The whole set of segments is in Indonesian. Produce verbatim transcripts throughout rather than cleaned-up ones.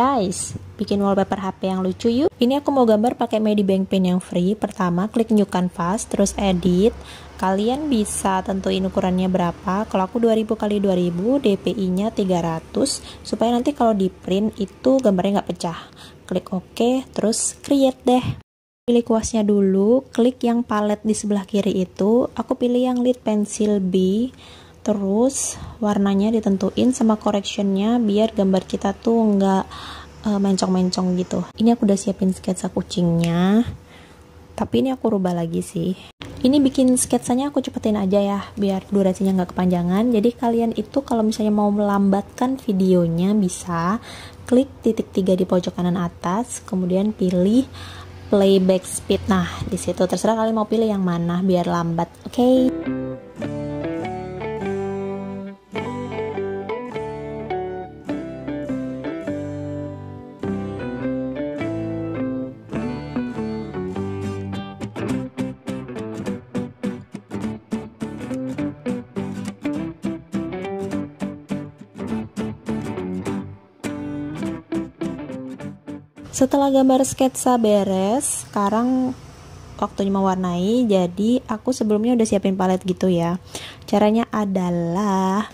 guys, bikin wallpaper H P yang lucu yuk. Ini aku mau gambar pakai MediBang Paint yang free. Pertama klik new canvas, terus edit. Kalian bisa tentuin ukurannya berapa. Kalau aku dua ribu kali dua ribu, D P I-nya tiga ratus, supaya nanti kalau di print itu gambarnya nggak pecah. Klik OK, terus create deh. Pilih kuasnya dulu, klik yang palet di sebelah kiri itu. Aku pilih yang lead pencil B. Terus warnanya ditentuin sama correctionnya biar gambar kita tuh nggak uh, mencong-mencong gitu. Ini aku udah siapin sketsa kucingnya, tapi ini aku rubah lagi sih. Ini bikin sketsanya aku cepetin aja ya biar durasinya nggak kepanjangan. Jadi kalian itu kalau misalnya mau melambatkan videonya bisa klik titik tiga di pojok kanan atas, kemudian pilih playback speed. Nah di situ terserah kalian mau pilih yang mana biar lambat. Oke. Okay? Setelah gambar sketsa beres, sekarang waktunya mewarnai. Jadi aku sebelumnya udah siapin palet gitu ya. Caranya adalah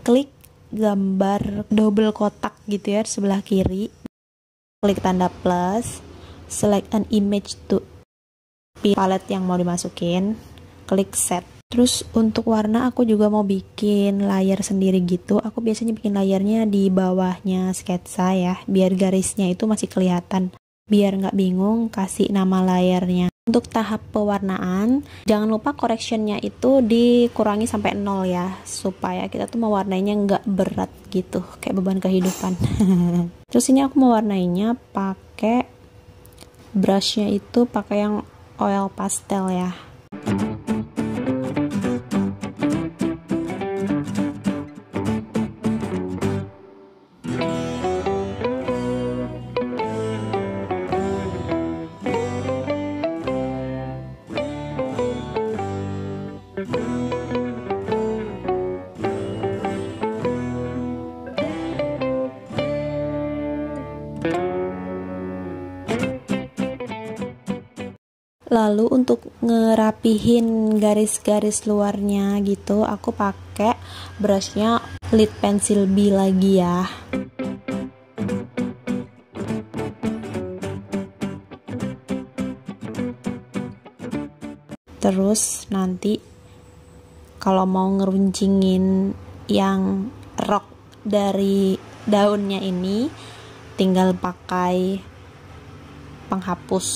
klik gambar double kotak gitu ya sebelah kiri, klik tanda plus, select an image to palet yang mau dimasukin, klik set. Terus untuk warna aku juga mau bikin layer sendiri gitu. Aku biasanya bikin layernya di bawahnya sketsa ya, biar garisnya itu masih kelihatan. Biar nggak bingung kasih nama layernya. Untuk tahap pewarnaan, jangan lupa correctionnya itu dikurangi sampai nol ya, supaya kita tuh mewarnainya nggak berat gitu, kayak beban kehidupan. Terus ini aku mewarnainya pakai brushnya itu pakai yang oil pastel ya. Lalu untuk ngerapihin garis-garis luarnya gitu, aku pakai brushnya lead pencil B lagi ya. Terus nanti kalau mau ngeruncingin yang rock dari daunnya ini, tinggal pakai penghapus.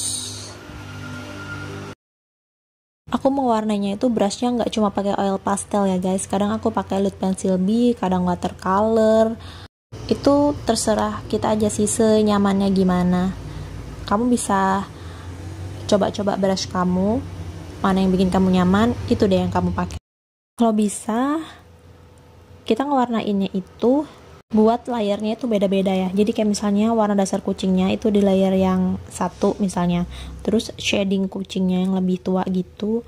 Aku mewarnainya itu brushnya nggak cuma pakai oil pastel ya guys. Kadang aku pakai lead pencil B, kadang watercolor. Itu terserah kita aja sih senyamannya gimana. Kamu bisa coba-coba brush kamu, mana yang bikin kamu nyaman, itu deh yang kamu pakai. Kalau bisa, kita ngewarnainnya itu buat layernya itu beda-beda ya. Jadi kayak misalnya warna dasar kucingnya itu di layer yang satu misalnya, terus shading kucingnya yang lebih tua gitu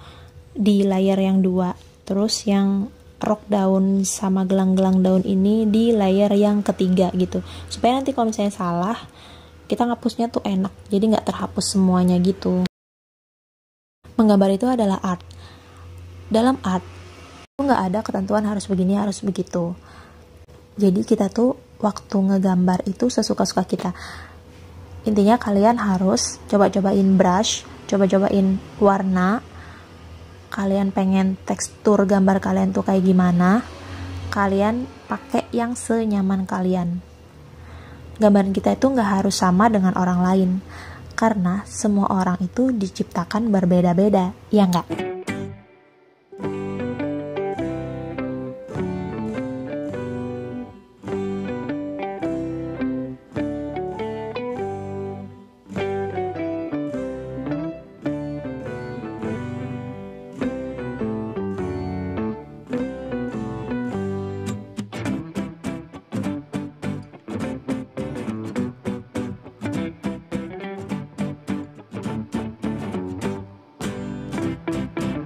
di layer yang dua, terus yang rock daun sama gelang-gelang daun ini di layer yang ketiga gitu, supaya nanti kalau misalnya salah kita ngapusnya tuh enak, jadi nggak terhapus semuanya gitu. Menggambar itu adalah art. Dalam art nggak ada ketentuan harus begini harus begitu. Jadi kita tuh waktu ngegambar itu sesuka-suka kita. Intinya kalian harus coba-cobain brush, coba-cobain warna. Kalian pengen tekstur gambar kalian tuh kayak gimana? Kalian pakai yang senyaman kalian. Gambaran kita itu nggak harus sama dengan orang lain, karena semua orang itu diciptakan berbeda-beda, ya nggak? Thank you.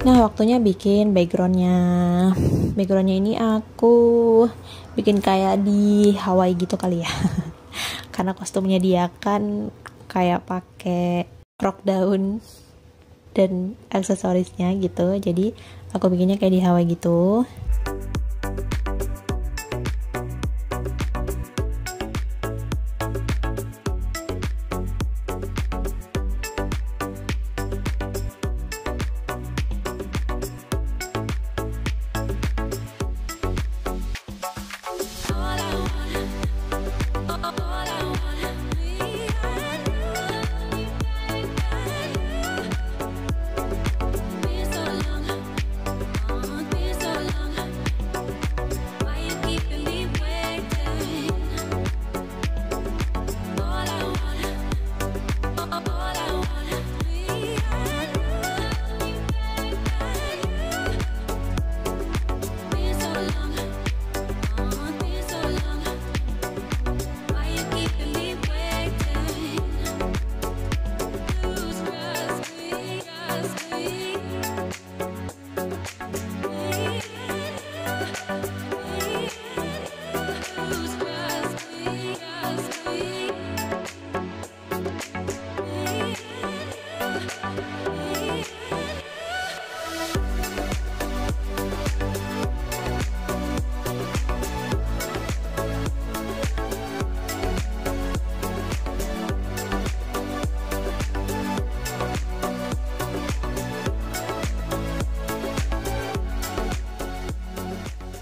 Nah, waktunya bikin backgroundnya. Backgroundnya ini aku bikin kayak di Hawaii gitu kali ya. Karena kostumnya dia kan kayak pakai rok daun dan aksesorisnya gitu. Jadi aku bikinnya kayak di Hawaii gitu.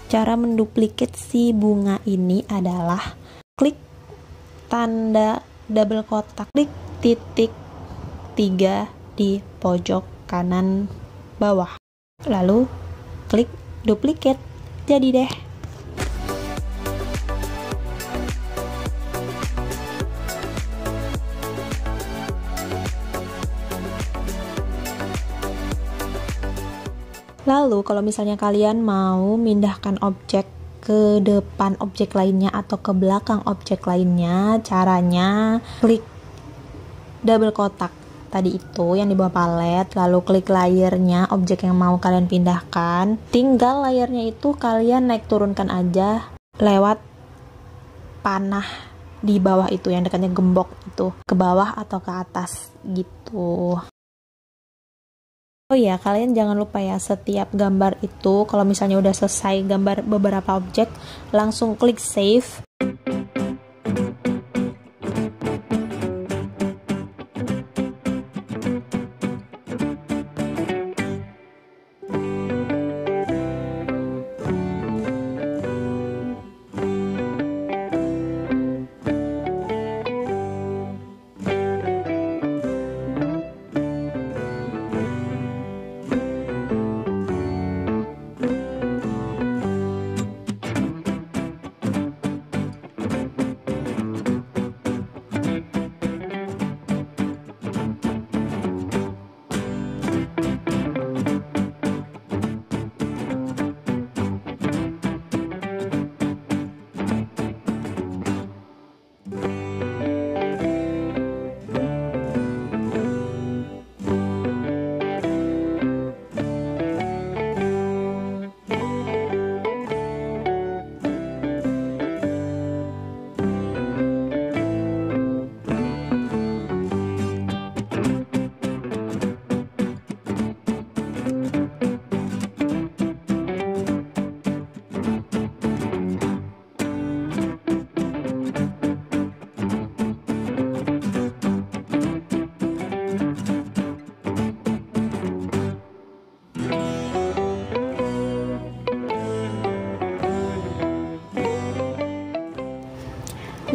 Cara menduplikat si bunga ini adalah klik tanda double kotak, klik titik tiga di pojok kanan bawah, lalu klik duplikat. Jadi deh. Lalu kalau misalnya kalian mau mindahkan objek ke depan objek lainnya atau ke belakang objek lainnya, caranya klik double kotak tadi itu yang di bawah palet, lalu klik layernya objek yang mau kalian pindahkan. Tinggal layernya itu kalian naik turunkan aja lewat panah di bawah itu yang dekatnya gembok itu, ke bawah atau ke atas gitu. Oh ya, kalian jangan lupa ya, setiap gambar itu kalau misalnya udah selesai gambar beberapa objek, langsung klik save.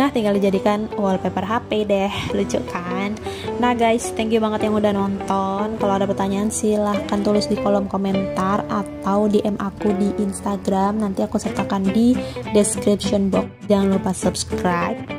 Nah, tinggal dijadikan wallpaper H P deh, lucu kan? Nah guys, thank you banget yang udah nonton. Kalau ada pertanyaan silahkan tulis di kolom komentar atau D M aku di Instagram, nanti aku sertakan di description box. Jangan lupa subscribe.